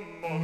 Stringe a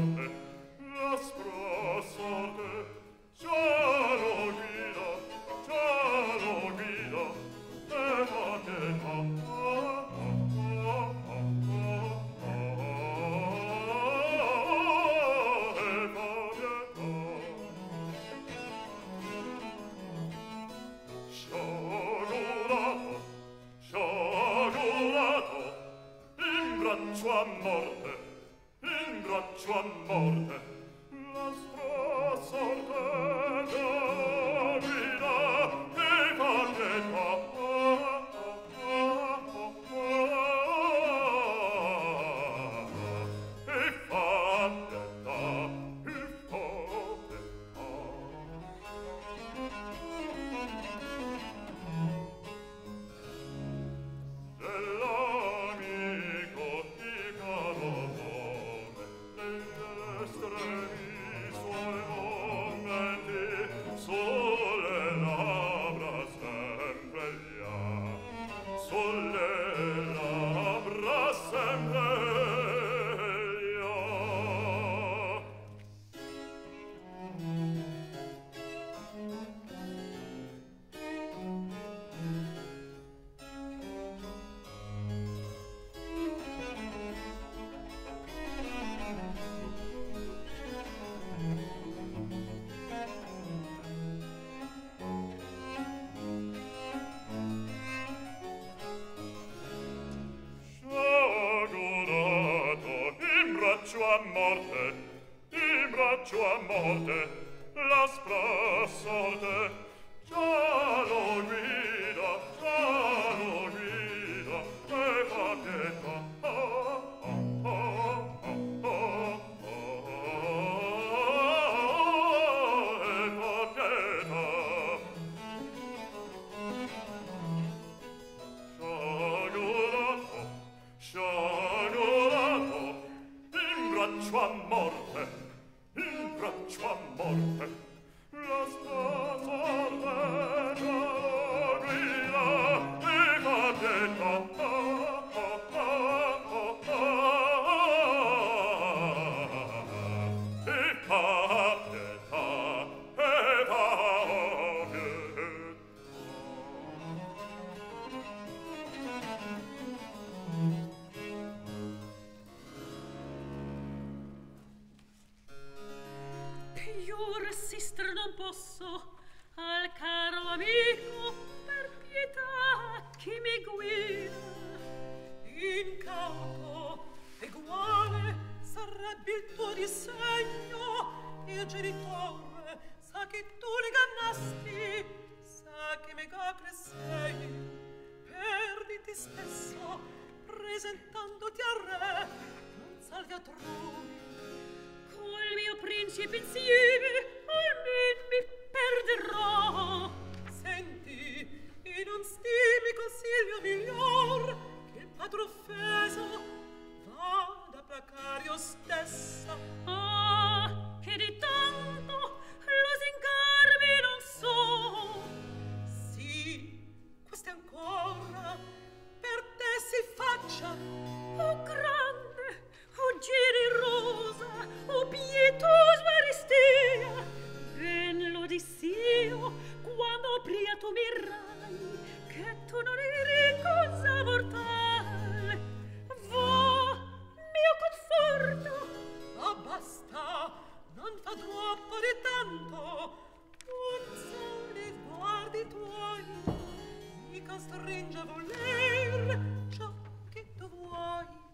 voler ciò che tu vuoi.